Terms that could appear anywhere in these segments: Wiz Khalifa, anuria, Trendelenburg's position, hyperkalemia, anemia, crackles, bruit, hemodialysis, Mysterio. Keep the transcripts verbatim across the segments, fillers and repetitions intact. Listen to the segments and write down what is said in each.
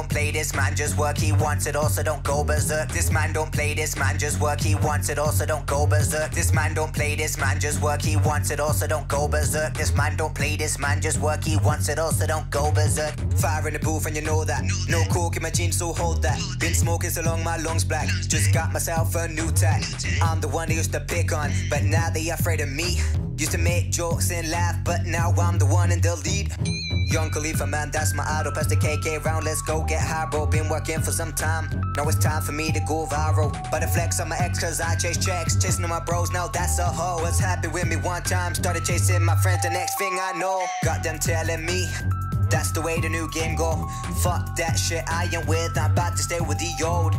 don't play, this man just work, he wants it all, so don't go berserk. This man don't play, this man just work, he wants it all, so don't go berserk. This man don't play, this man just work, he wants it all, so don't go berserk. This man don't play, this man just work, he wants it all, so don't go berserk. Fire in the booth and you know that. No coke in my jeans, so hold that. Been smoking so long, my lungs black. Just got myself a new tack. I'm the one they used to pick on, but now they afraid of me. Used to make jokes and laugh, but now I'm the one in the lead. Young Khalifa, man, that's my idol. Pass the K K round, let's go get high, bro. Been working for some time, now it's time for me to go viral. But I flex on my ex, cause I chase checks. Chasing on my bros, now that's a hoe. Was happy with me one time, started chasing my friends, the next thing I know, got them telling me that's the way the new game go. Fuck that shit, I ain't with, I'm about to stay with the old.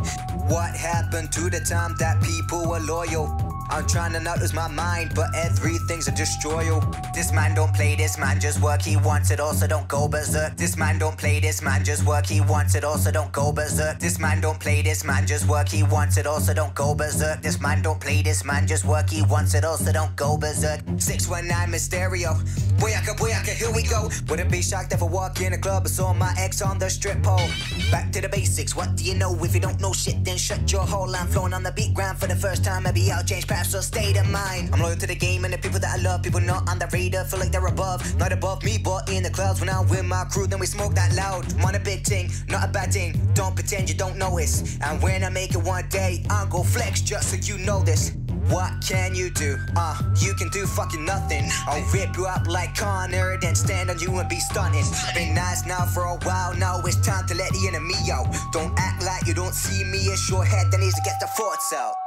What happened to the time that people were loyal? I'm trying to not lose my mind, but everything's a destroyer. This man don't play, this man just work, he wants it all, so don't go berserk. This man don't play, this man just work, he wants it all, so don't go berserk. This man don't play, this man just work, he wants it all, so don't go berserk. This man don't play, this man just work, he wants it all, so don't go berserk. six one nine Mysterio, boyaka boyaka, here we go. Wouldn't be shocked if I walk in a club and saw my ex on the strip pole. Back to the basics, what do you know? If you don't know shit, then shut your hole. I'm flowing on the beat ground for the first time, I be out change so state of mind. I'm loyal to the game and the people that I love. People not on the radar, feel like they're above. Not above me, but in the clouds. When I'm with my crew, then we smoke that loud. I'm on a big thing, not a bad thing. Don't pretend you don't notice. And when I make it one day, I'll go flex just so you know this. What can you do? Uh, you can do fucking nothing. I'll rip you up like Connor, then stand on you and be stunning. Been nice now for a while, now it's time to let the enemy out. Don't act like you don't see me, it's your head that needs to get the thoughts out.